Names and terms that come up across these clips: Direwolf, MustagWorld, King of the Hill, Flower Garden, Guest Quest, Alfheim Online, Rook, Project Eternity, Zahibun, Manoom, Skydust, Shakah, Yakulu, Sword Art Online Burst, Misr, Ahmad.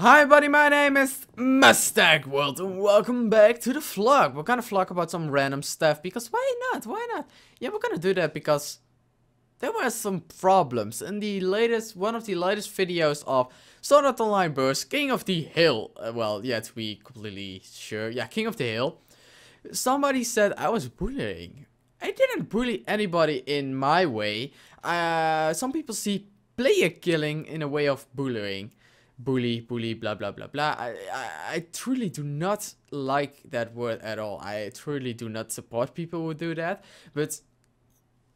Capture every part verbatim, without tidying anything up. Hi buddy, my name is MustagWorld and welcome back to the vlog. We're gonna vlog about some random stuff because why not, why not? Yeah, we're gonna do that because there were some problems in the latest, one of the latest videos of Sword Art Online Burst, King of the Hill. Uh, well, yeah, to be completely sure, yeah, King of the Hill. Somebody said I was bullying. I didn't bully anybody in my way. Uh, some people see player killing in a way of bullying. Bully, bully, blah, blah, blah, blah. I, I, I truly do not like that word at all. I truly do not support people who do that. But,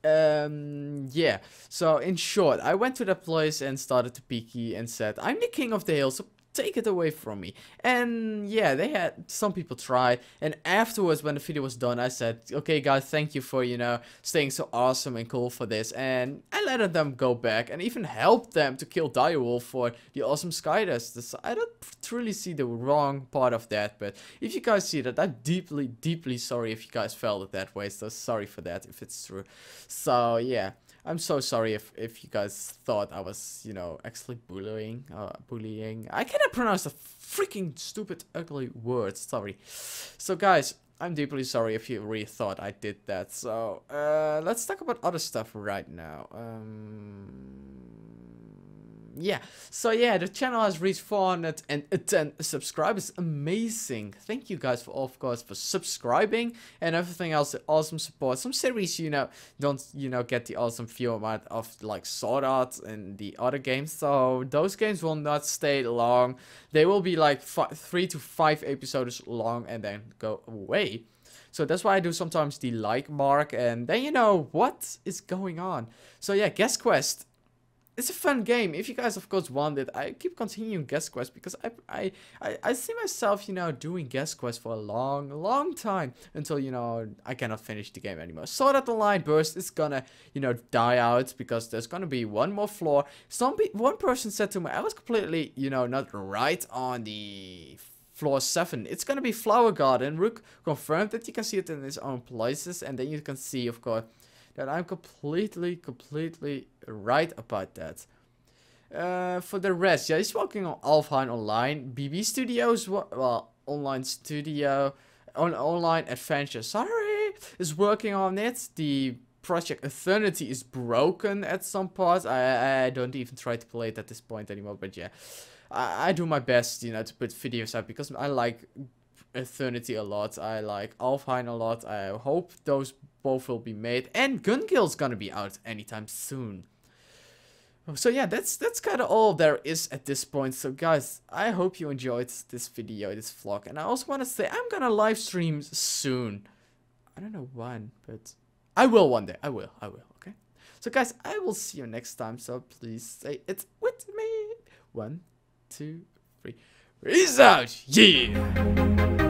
um, yeah. So, in short, I went to that place and started to peeky and said, I'm the king of the hill, so take it away from me. And, yeah, they had, some people tried. And afterwards, when the video was done, I said, okay, guys, thank you for, you know, staying so awesome and cool for this. And I let them go back and even helped them to kill Direwolf for the awesome Skydust. I don't truly see the wrong part of that, but if you guys see that, I'm deeply, deeply sorry if you guys felt it that way. So sorry for that, if it's true. So, yeah. I'm so sorry if, if you guys thought I was, you know, actually bullying, uh, bullying. I cannot pronounce the freaking stupid, ugly word, sorry. So guys, I'm deeply sorry if you really thought I did that. So, uh, let's talk about other stuff right now. Um... Yeah, so yeah, the channel has reached four hundred ten subscribers. Amazing. Thank you guys for, of course, for subscribing and everything else, the awesome support. Some series, you know, don't, you know, get the awesome view amount of, like, Sword Art and the other games. So those games will not stay long. They will be, like, five, three to five episodes long and then go away. So that's why I do sometimes the like mark and then you know what is going on. So yeah, Guest Quest. It's a fun game. If you guys, of course, want it, I keep continuing Guest Quest because I, I, I, I see myself, you know, doing Guest Quest for a long, long time until, you know, I cannot finish the game anymore. Sword Art Online Burst is gonna, you know, die out because there's gonna be one more floor. Some pe one person said to me, I was completely, you know, not right on the floor seven. It's gonna be Flower Garden. Rook confirmed that you can see it in its own places, and then you can see, of course, that I'm completely, completely right about that. Uh, for the rest, yeah, he's working on Alfheim Online, B B Studios, well, online studio, on online adventure, sorry, is working on it. The Project Eternity is broken at some parts. I, I don't even try to play it at this point anymore, but yeah. I, I do my best, you know, to put videos up because I like Eternity a lot. I like Alfheim a lot. I hope those both will be made, and Gun Guild's gonna be out anytime soon. So yeah, that's that's kind of all there is at this point. So guys, I hope you enjoyed this video, this vlog, and I also want to say I'm gonna live stream soon. I don't know when, but I will one day. I will. I will. Okay. So guys, I will see you next time. So please say it with me. One, two, three. Peace out. Yeah.